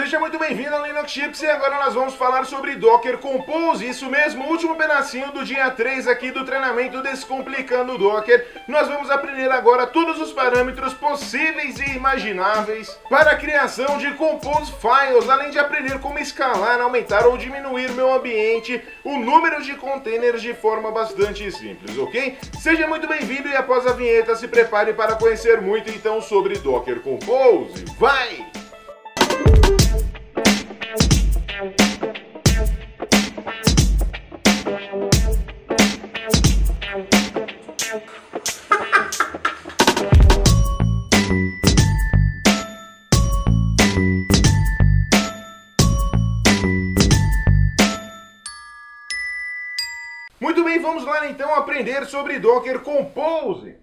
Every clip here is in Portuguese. Seja muito bem-vindo ao Linux Chips e agora nós vamos falar sobre Docker Compose, isso mesmo, último pedacinho do dia 3 aqui do treinamento Descomplicando Docker. Nós vamos aprender agora todos os parâmetros possíveis e imagináveis para a criação de Compose Files, além de aprender como escalar, aumentar ou diminuir meu ambiente, o número de containers de forma bastante simples, ok? Seja muito bem-vindo e após a vinheta se prepare para conhecer muito então sobre Docker Compose. Vai! Muito bem, vamos lá então aprender sobre Docker Compose.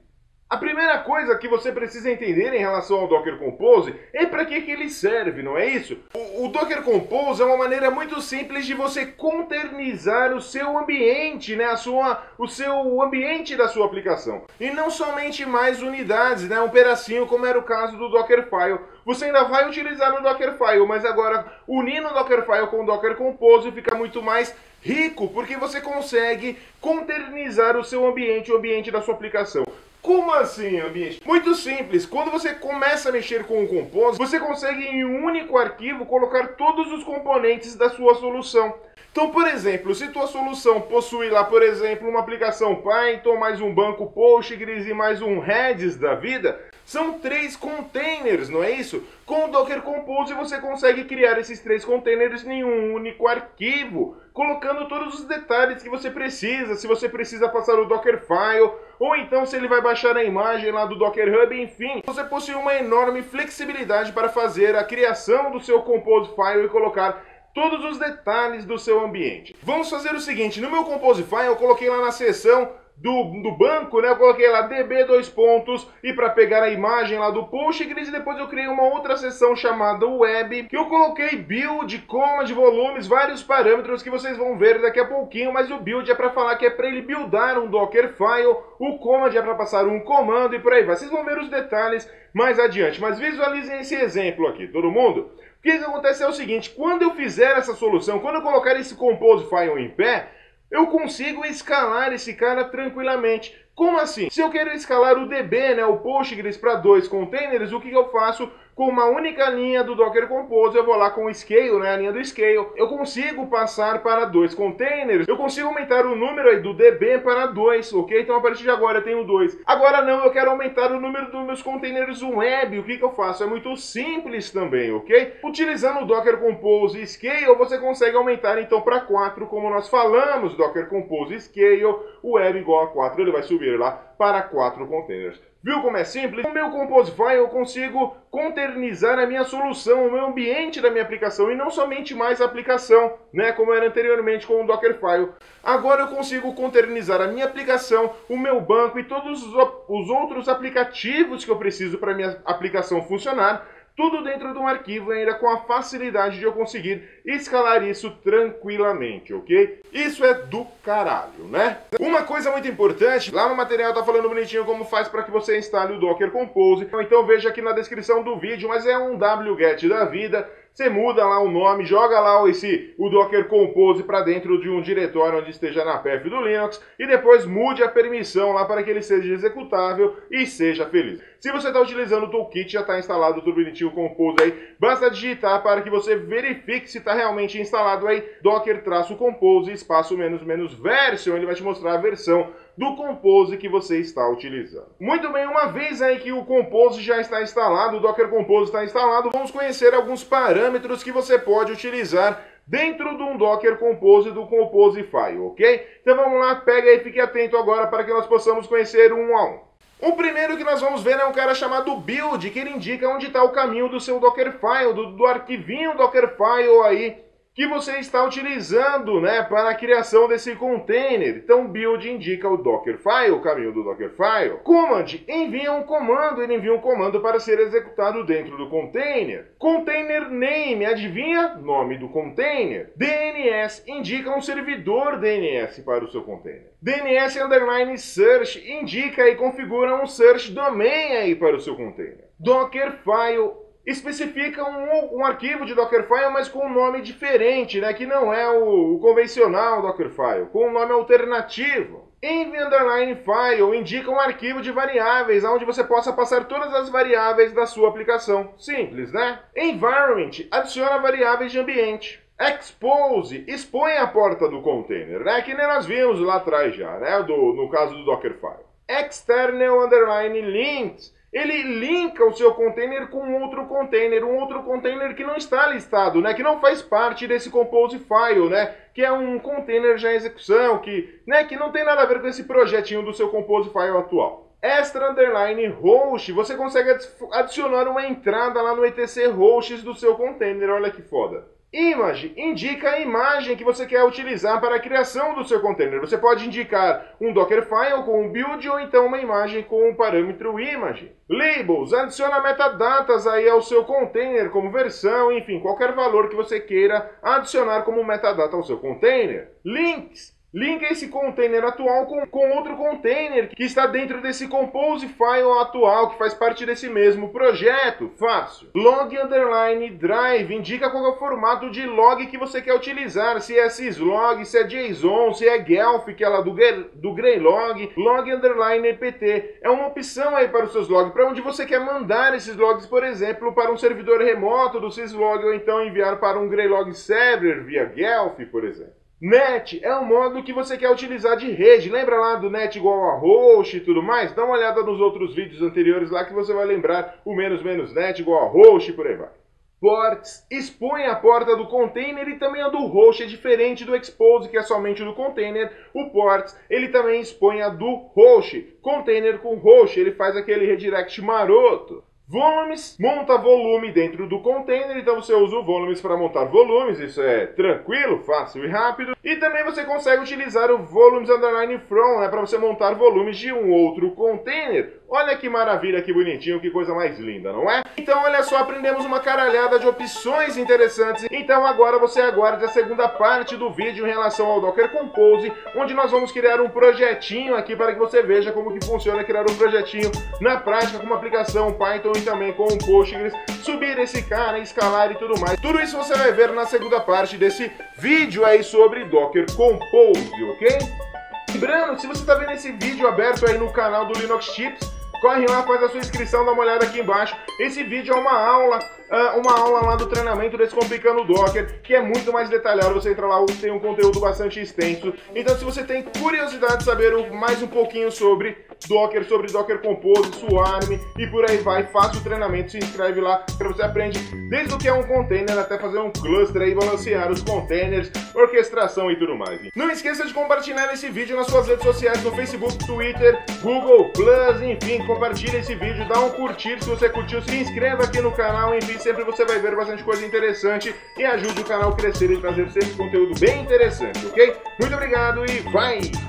A primeira coisa que você precisa entender em relação ao Docker Compose é para que ele serve, não é isso? O Docker Compose é uma maneira muito simples de você containerizar o seu ambiente, né? O ambiente da sua aplicação. E não somente mais unidades, né? Um pedacinho, como era o caso do Dockerfile. Você ainda vai utilizar o Dockerfile, mas agora unindo o Dockerfile com o Docker Compose fica muito mais rico, porque você consegue containerizar o seu ambiente, o ambiente da sua aplicação. Como assim, ambiente? Muito simples. Quando você começa a mexer com o Compose, você consegue em um único arquivo colocar todos os componentes da sua solução. Então, por exemplo, se tua solução possui lá, por exemplo, uma aplicação Python, mais um banco Postgres e mais um Redis da vida, são 3 containers, não é isso? Com o Docker Compose você consegue criar esses 3 containers em um único arquivo, colocando todos os detalhes que você precisa, se você precisa passar o Dockerfile, ou então se ele vai baixar a imagem lá do Docker Hub, enfim. Você possui uma enorme flexibilidade para fazer a criação do seu Compose File e colocar todos os detalhes do seu ambiente. Vamos fazer o seguinte, no meu Compose File eu coloquei lá na seção do banco, né? Eu coloquei lá db: e para pegar a imagem lá do Postgres, depois eu criei uma outra seção chamada web, que eu coloquei build, command, volumes, vários parâmetros que vocês vão ver daqui a pouquinho, mas o build é para falar que é para ele buildar um Dockerfile, o command é para passar um comando e por aí vai. Vocês vão ver os detalhes mais adiante, mas visualizem esse exemplo aqui, todo mundo. O que acontece é o seguinte, quando eu fizer essa solução, quando eu colocar esse Compose File em pé, eu consigo escalar esse cara tranquilamente. Como assim? Se eu quero escalar o DB, né, o Postgres para 2 containers, o que eu faço? Com uma única linha do Docker Compose, eu vou lá com o Scale, né, a linha do Scale, eu consigo passar para 2 containers, eu consigo aumentar o número aí do DB para 2, ok? Então a partir de agora eu tenho 2. Agora não, eu quero aumentar o número dos meus containers web, o que eu faço? É muito simples também, ok? Utilizando o Docker Compose e Scale, você consegue aumentar então para 4, como nós falamos, Docker Compose Scale, web igual a 4, ele vai subir lá para 4 containers. Viu como é simples? Com o meu Compose File eu consigo containerizar a minha solução, o meu ambiente da minha aplicação, e não somente mais a aplicação, né, como era anteriormente com o Dockerfile. Agora eu consigo containerizar a minha aplicação, o meu banco e todos os outros aplicativos que eu preciso para a minha aplicação funcionar, tudo dentro de um arquivo, ainda com a facilidade de eu conseguir escalar isso tranquilamente, ok? Isso é do caralho, né? Uma coisa muito importante, lá no material tá falando bonitinho como faz para que você instale o Docker Compose, então veja aqui na descrição do vídeo, mas é um wget da vida. Você muda lá o nome, joga lá o Docker Compose para dentro de um diretório onde esteja na PF do Linux e depois mude a permissão lá para que ele seja executável e seja feliz. Se você está utilizando o toolkit, já está instalado tudo bonitinho o Compose aí, basta digitar para que você verifique se está realmente instalado aí docker-compose --version, ele vai te mostrar a versão do Compose que você está utilizando. Muito bem, uma vez aí que o Compose já está instalado, o Docker Compose está instalado, vamos conhecer alguns parâmetros que você pode utilizar dentro de um Docker Compose do Compose File, ok? Então vamos lá, pega aí, fique atento agora para que nós possamos conhecer um a um. O primeiro que nós vamos ver é um cara chamado build, que ele indica onde está o caminho do seu Dockerfile, do arquivinho Dockerfile aí, que você está utilizando, né, para a criação desse container. Então build indica o Dockerfile, o caminho do Dockerfile. Command envia um comando, ele envia um comando para ser executado dentro do container. Container name, adivinha? Nome do container. DNS indica um servidor DNS para o seu container. DNS underline search indica e configura um search domain aí para o seu container. Dockerfile especifica um arquivo de Dockerfile, mas com um nome diferente, né? Que não é o convencional Dockerfile, com um nome alternativo. Env underline file indica um arquivo de variáveis, onde você possa passar todas as variáveis da sua aplicação. Simples, né? Environment adiciona variáveis de ambiente. Expose expõe a porta do container, né? Que nem nós vimos lá atrás já, né? No caso do Dockerfile. External underline links. Ele linka o seu container com um outro container que não está listado, né? Que não faz parte desse compose file, né? Que é um container já em execução, que não tem nada a ver com esse projetinho do seu compose file atual. Extra underline host, você consegue adicionar uma entrada lá no etc hosts do seu container, olha que foda. Image indica a imagem que você quer utilizar para a criação do seu container. Você pode indicar um Dockerfile com um build ou então uma imagem com um parâmetro image. Labels adiciona metadatas aí ao seu container, como versão, enfim, qualquer valor que você queira adicionar como metadata ao seu container. Links linka esse container atual com outro container que está dentro desse compose file atual, que faz parte desse mesmo projeto. Fácil. Log underline drive indica qual é o formato de log que você quer utilizar, se é syslog, se é JSON, se é gelf, que é lá do Greylog. Log underline EPT é uma opção aí para os seus logs, para onde você quer mandar esses logs, por exemplo, para um servidor remoto do syslog, ou então enviar para um Greylog server via gelf, por exemplo. Net é o modo que você quer utilizar de rede, lembra lá do net igual a host e tudo mais? Dá uma olhada nos outros vídeos anteriores lá que você vai lembrar o --net igual a host e por aí vai. Ports expõe a porta do container e também a do host, é diferente do expose que é somente do container. O ports ele também expõe a do host, container com host, ele faz aquele redirect maroto. Volumes, monta volume dentro do container, então você usa o volumes para montar volumes, isso é tranquilo, fácil e rápido. E também você consegue utilizar o volumes underline from, né, para você montar volumes de um outro container. Olha que maravilha, que bonitinho, que coisa mais linda, não é? Então olha só, aprendemos uma caralhada de opções interessantes. Então agora você aguarde a segunda parte do vídeo em relação ao Docker Compose, onde nós vamos criar um projetinho aqui para que você veja como que funciona criar um projetinho na prática com uma aplicação Python e também com o Postgres, subir esse cara, escalar e tudo mais. Tudo isso você vai ver na segunda parte desse vídeo aí sobre Docker Compose, ok? Lembrando, se você está vendo esse vídeo aberto aí no canal do Linux Chips, corre lá, faz a sua inscrição, dá uma olhada aqui embaixo. Esse vídeo é uma aula lá do treinamento Descomplicando Docker, que é muito mais detalhado, você entra lá, tem um conteúdo bastante extenso. Então se você tem curiosidade de saber mais um pouquinho sobre Docker Compose, Swarm e por aí vai, faça o treinamento, se inscreve lá, que você aprende desde o que é um container até fazer um cluster aí, balancear os containers, orquestração e tudo mais. Não esqueça de compartilhar esse vídeo nas suas redes sociais, no Facebook, Twitter, Google+, enfim, compartilha esse vídeo, dá um curtir se você curtiu, se inscreva aqui no canal, enfim, sempre você vai ver bastante coisa interessante e ajude o canal a crescer e trazer sempre conteúdo bem interessante, ok? Muito obrigado e vai!